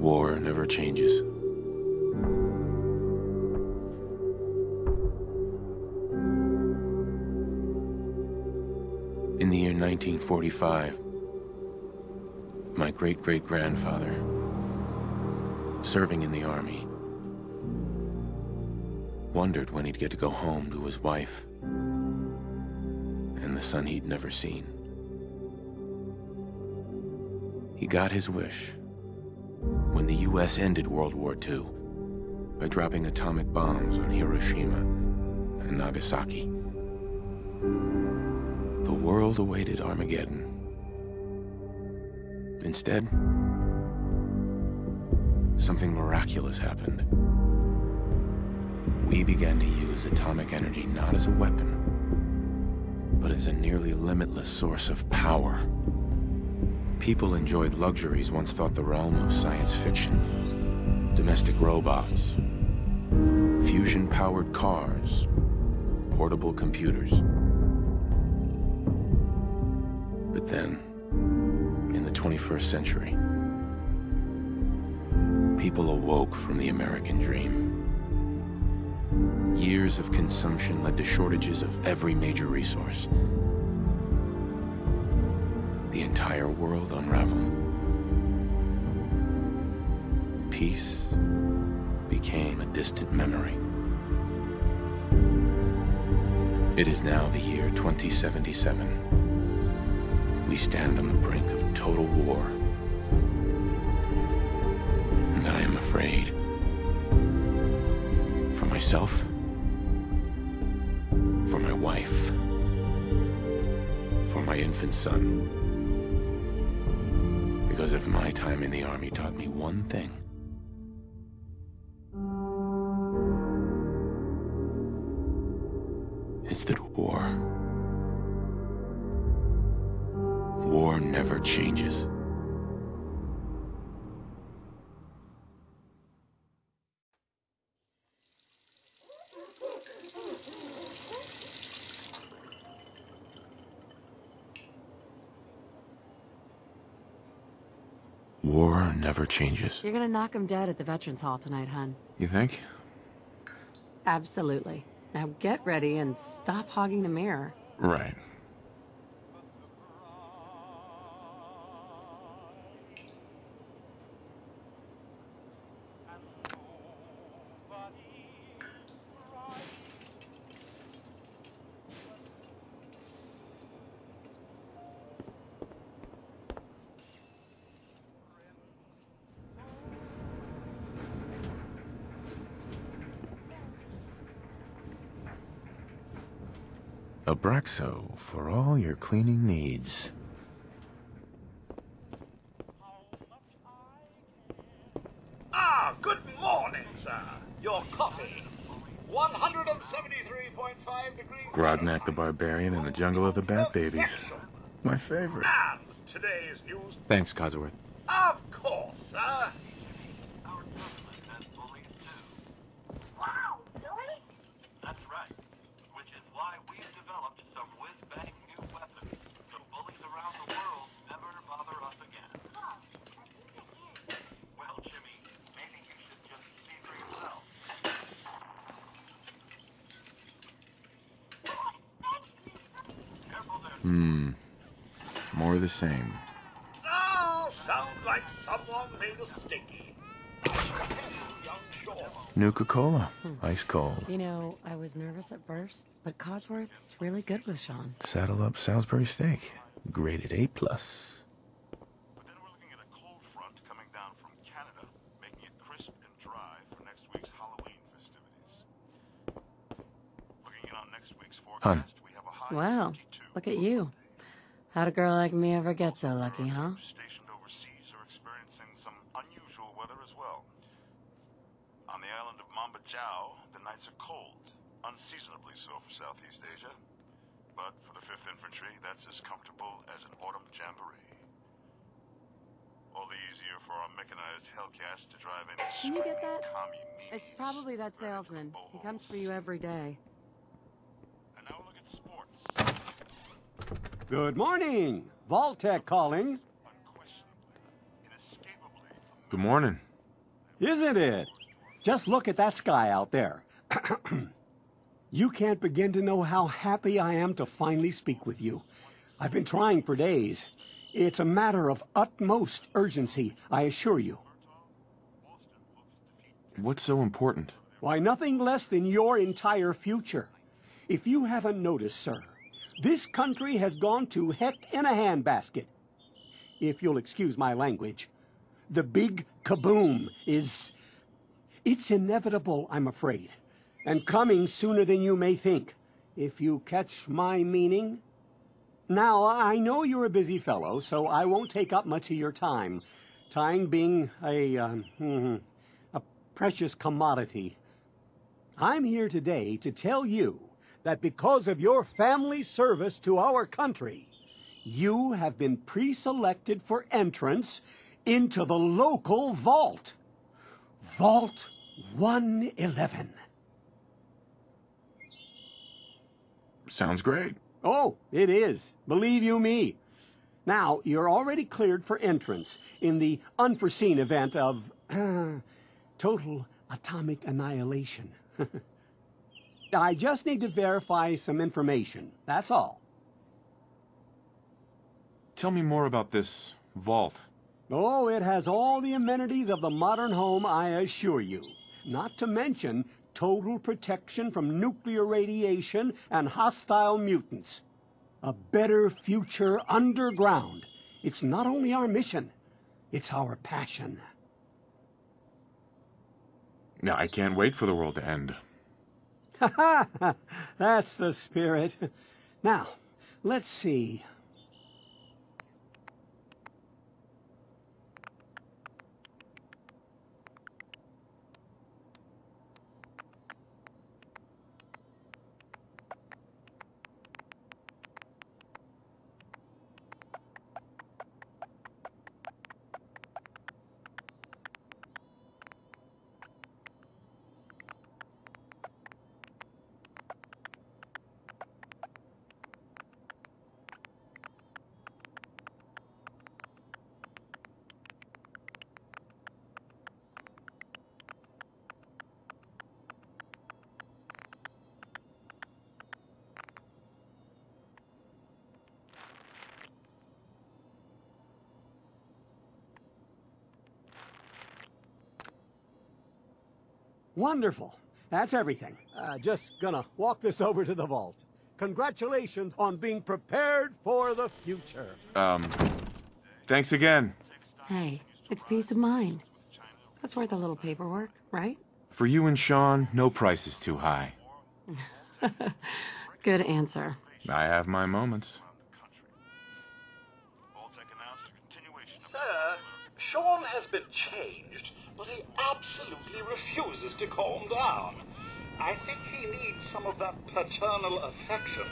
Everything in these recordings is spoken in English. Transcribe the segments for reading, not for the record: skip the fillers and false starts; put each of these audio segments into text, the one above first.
War never changes. In the year 1945, my great-great-grandfather, serving in the army, wondered when he'd get to go home to his wife and the son he'd never seen. He got his wish when the U.S. ended World War II by dropping atomic bombs on Hiroshima and Nagasaki. The world awaited Armageddon. Instead, something miraculous happened. We began to use atomic energy not as a weapon, but as a nearly limitless source of power. People enjoyed luxuries once thought the realm of science fiction. Domestic robots, fusion-powered cars, portable computers. But then, in the 21st century, people awoke from the American dream. Years of consumption led to shortages of every major resource. The entire world unraveled. Peace became a distant memory. It is now the year 2077. We stand on the brink of total war. And I am afraid for myself, for my wife, for my infant son. Because if my time in the army taught me one thing, it's that war never changes. War never changes. You're gonna knock him dead at the Veterans Hall tonight, hun. You think? Absolutely. Now get ready and stop hogging the mirror. Right. Abraxo for all your cleaning needs. Ah, good morning, sir. Your coffee. 173.5 degrees. Grognak the Barbarian and the Jungle of the Bat Babies. My favorite. And today's news. Thanks, Codsworth. Of course, sir. More the same. Oh, sounds like someone made a stinky. Nuka-Cola, ice cold. You know, I was nervous at first, but Codsworth's really good with Sean. Saddle up Salisbury steak, graded A+. But then we're looking at a cold front coming down from Canada, making it crisp and dry for next week's Halloween festivities. Looking in on next week's forecast, we have a high. Wow. Look at you. How'd a girl like me ever get so lucky, huh? Stationed overseas are experiencing some unusual weather as well. On the island of Mambajau, the nights are cold, unseasonably so for Southeast Asia. But for the 5th Infantry, that's as comfortable as an autumn jamboree. All the easier for our mechanized Hellcash to drive in. Can you get that? It's probably that salesman. He comes for you every day. Good morning! Vault-Tec calling. Good morning. Isn't it? Just look at that sky out there. You can't begin to know how happy I am to finally speak with you. I've been trying for days. It's a matter of utmost urgency, I assure you. What's so important? Why, nothing less than your entire future. If you haven't noticed, sir, this country has gone to heck in a handbasket. If you'll excuse my language, the big kaboom is... It's inevitable, I'm afraid, and coming sooner than you may think, if you catch my meaning. Now, I know you're a busy fellow, so I won't take up much of your time. Time being a precious commodity. I'm here today to tell you that because of your family service to our country, you have been pre-selected for entrance into the local vault. Vault 111. Sounds great. Oh, it is. Believe you me. Now, you're already cleared for entrance in the unforeseen event of total atomic annihilation. I just need to verify some information. That's all. Tell me more about this vault. Oh, it has all the amenities of the modern home, I assure you. Not to mention total protection from nuclear radiation and hostile mutants. A better future underground. It's not only our mission, it's our passion. Now, I can't wait for the world to end. Ha ha ha! That's the spirit. Now, let's see. Wonderful. That's everything. Just gonna walk this over to the vault. Congratulations on being prepared for the future. Thanks again. Hey, it's peace of mind. That's worth a little paperwork, right? For you and Sean, no price is too high. Good answer. I have my moments. Sir, Sean has been changed. But he absolutely refuses to calm down. I think he needs some of that paternal affection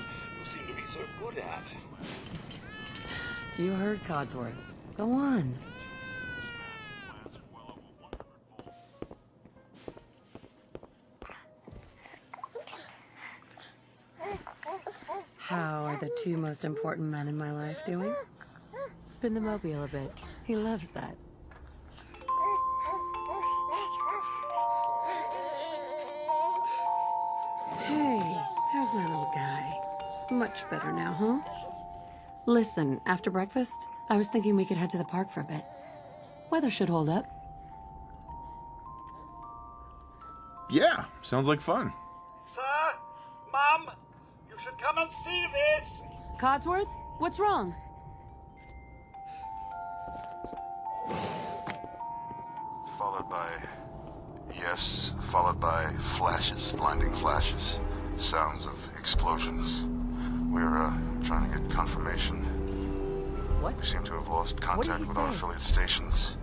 you seem to be so good at. You heard, Codsworth. Go on. How are the two most important men in my life doing? Spin the mobile a bit. He loves that. My little guy. Much better now, huh? Listen, after breakfast, I was thinking we could head to the park for a bit. Weather should hold up. Yeah, sounds like fun. Sir, Mom, you should come and see this. Codsworth, what's wrong? Followed by flashes, blinding flashes. Sounds of explosions. We're trying to get confirmation. What? We seem to have lost contact with our affiliate stations.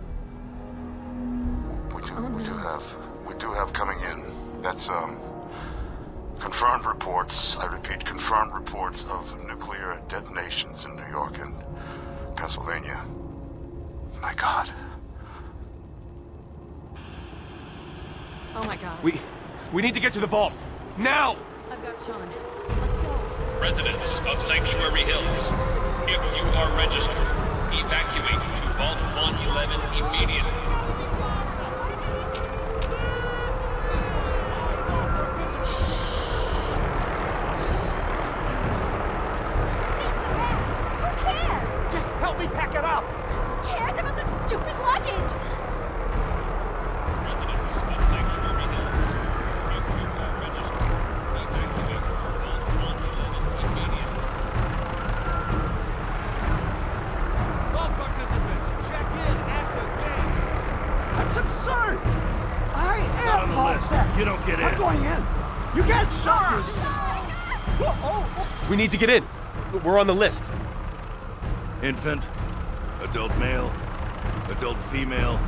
We do have coming in. That's confirmed reports. I repeat, confirmed reports of nuclear detonations in New York and Pennsylvania. My God. Oh my God. We need to get to the vault now. I've got Sean. Let's go. Residents of Sanctuary Hills, if you are registered, evacuate to Vault 111 immediately. word! I am Vault-Tec! You don't get in. I'm going in. You can't stop me! No. We need to get in. We're on the list. Infant, adult male, adult female.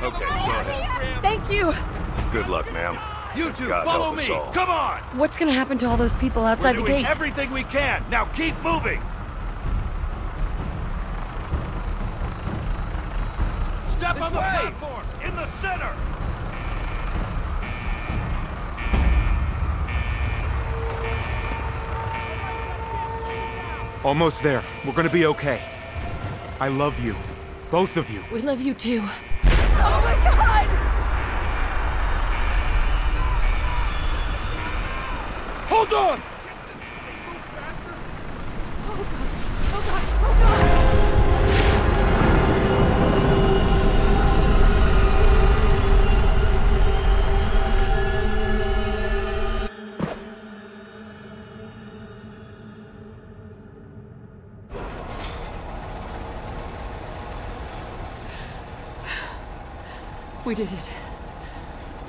Okay, go ahead. Thank you. Good luck, ma'am. You two, follow me! Come on! What's gonna happen to all those people outside the gate? We're doing everything we can! Now keep moving! Step on the platform! In the center! Almost there. We're gonna be okay. I love you. Both of you. We love you too. Oh my god! Hold on! We did it.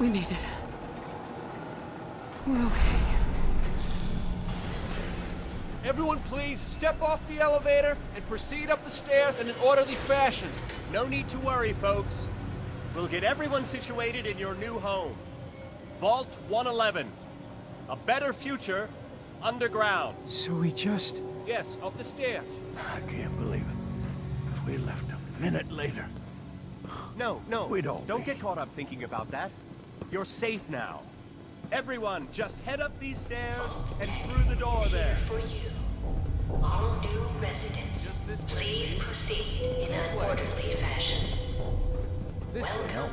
We made it. We're okay. Everyone, please step off the elevator and proceed up the stairs in an orderly fashion. No need to worry, folks. We'll get everyone situated in your new home. Vault 111. A better future underground. So we just... Yes, up the stairs. I can't believe it. If we left a minute later... No. We don't. Don't get caught up thinking about that. You're safe now. Everyone, just head up these stairs and through the door there. For you, all new residents, please proceed in an orderly fashion. Welcome home.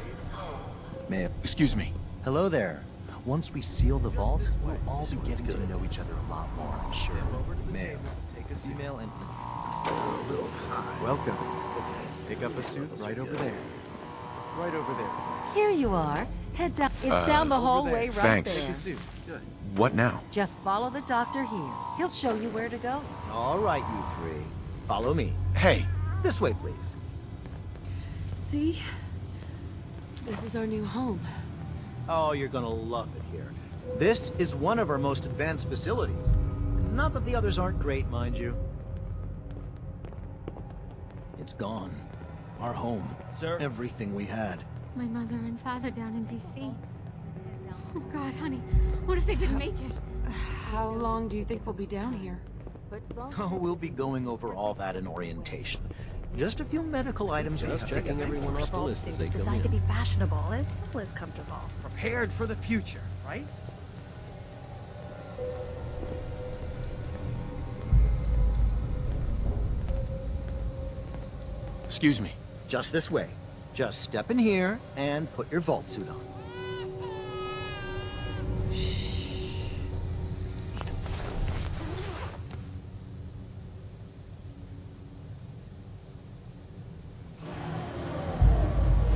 Ma'am, excuse me. Hello there. Once we seal the vault, we'll all be getting to know each other a lot more, I'm sure. Ma'am, take a seat. Email and... Welcome. Pick up a suit right over there. Right over there. Here you are. Head down. It's down the hallway right there. Thanks. What now? Just follow the doctor here. He'll show you where to go. All right, you three. Follow me. Hey. This way, please. See? This is our new home. Oh, you're gonna love it here. This is one of our most advanced facilities. Not that the others aren't great, mind you. It's gone. Our home. Sir? Everything we had. My mother and father down in D.C. Oh God, honey, what if they didn't make it? How long do you think we'll be down here? Oh, we'll be going over all that in orientation. Just a few medical items. Just checking everyone off the list as they come in. Designed to be fashionable as well as comfortable. Prepared for the future, right? Excuse me. Just this way. Just step in here and put your vault suit on.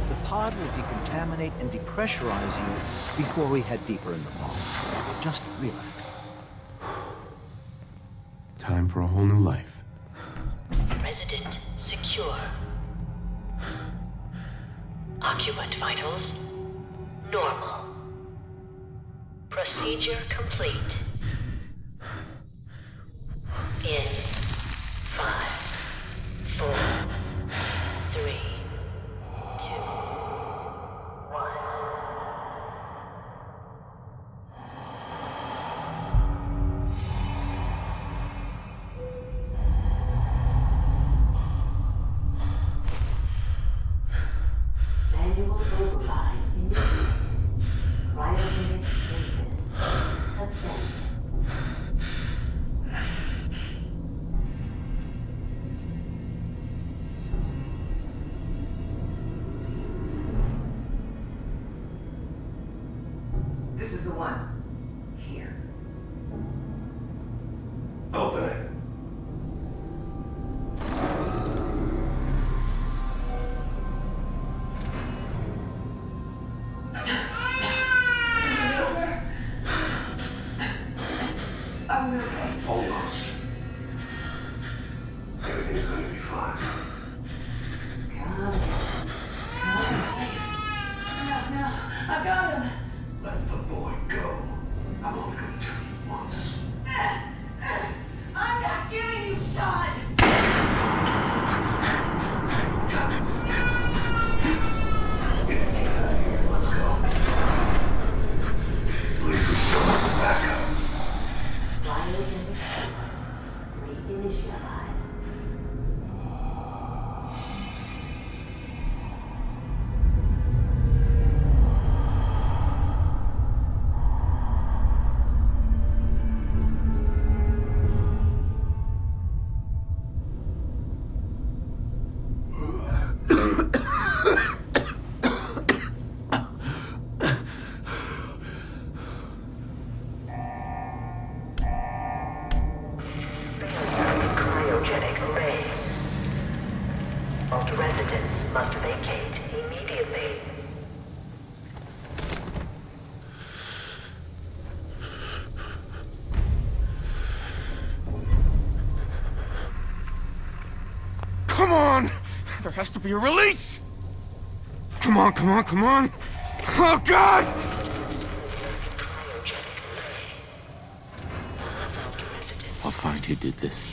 The pod will decontaminate and depressurize you before we head deeper in the vault. Just relax. Time for a whole new life. Resident secure. Occupant vitals, normal. Procedure complete. In 2, 1 here. Open it. I'm okay. Almost. Everything's gonna be fine. Come. I've got him. Let the boy go. I'm only going to tell you once. I'm not giving you a shot. Get out of here. Let's go. At least we still have the backup. Why look in the camera? Reinish your eyes. There has to be a release! Come on, come on, come on! Oh, God! I'll find who did this,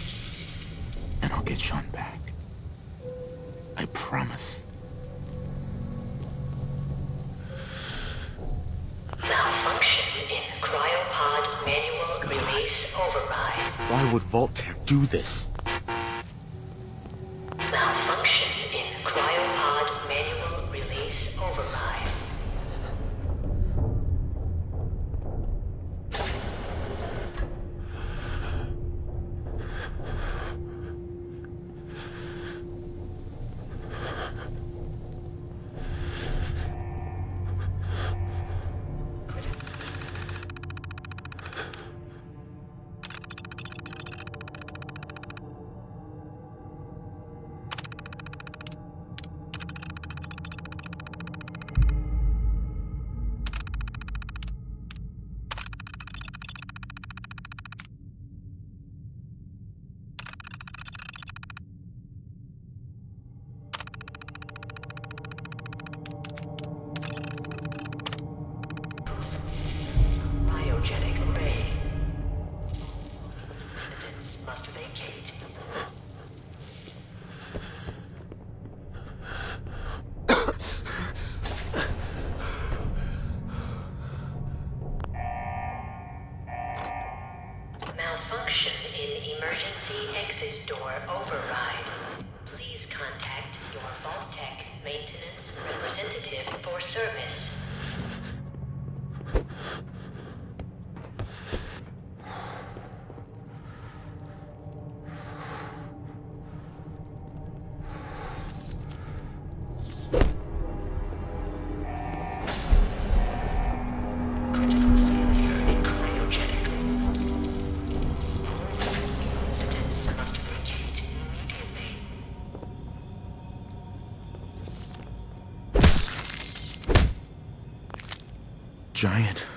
and I'll get Sean back. I promise. Malfunction in cryopod manual release override. Why would Vault-Tec do this? Giant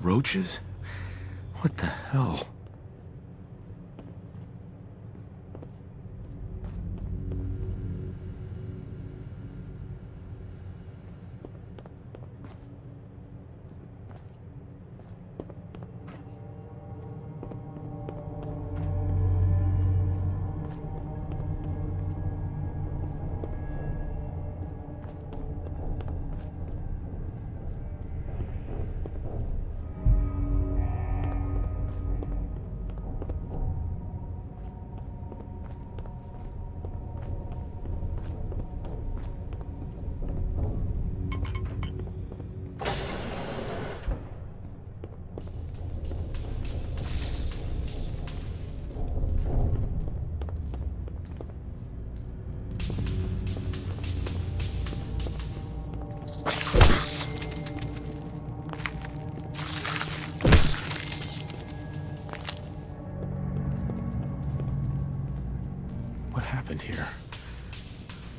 roaches? What the hell?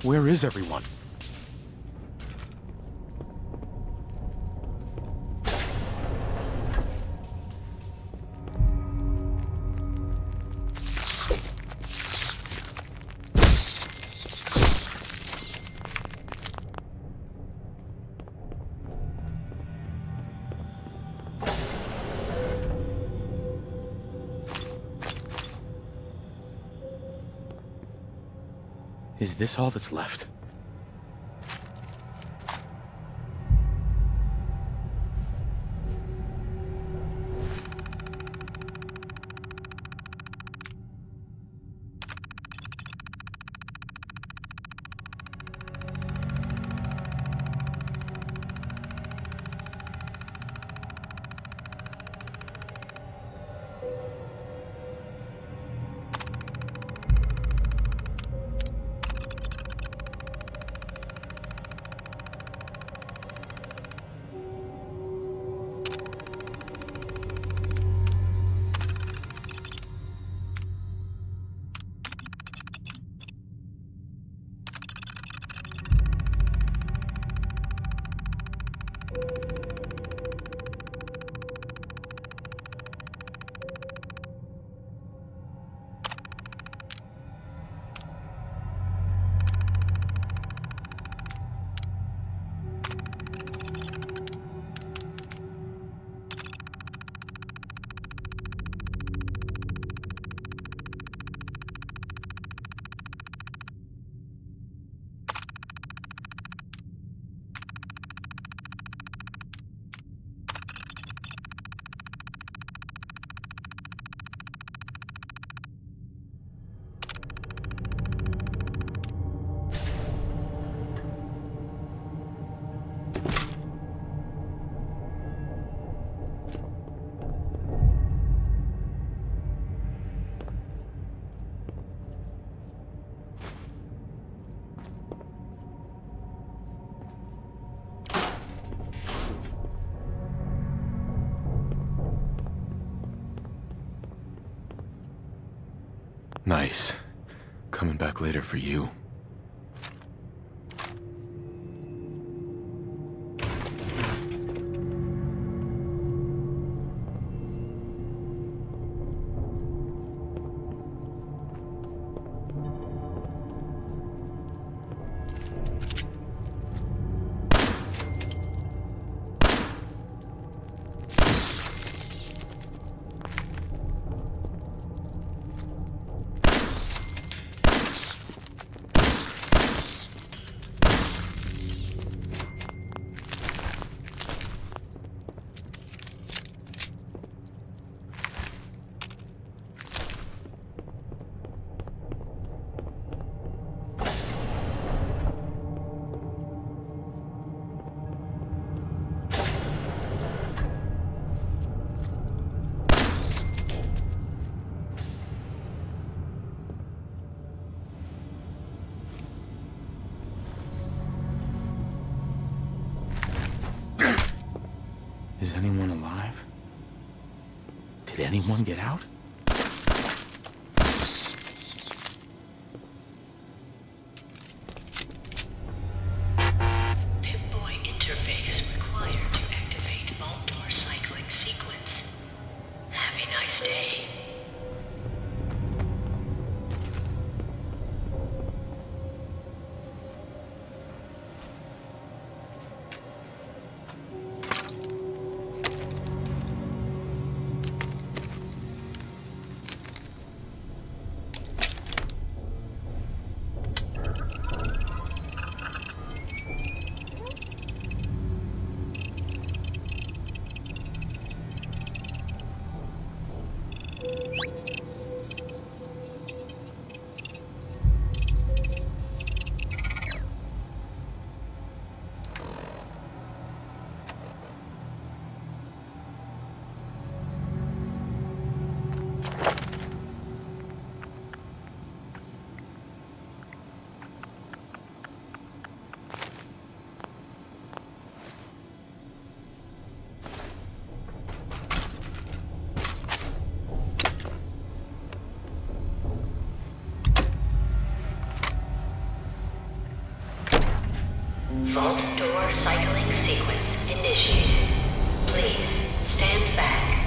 Where is everyone? Is this all that's left? Nice. Coming back later for you. Anyone alive? Did anyone get out? Vault door cycling sequence initiated. Please stand back.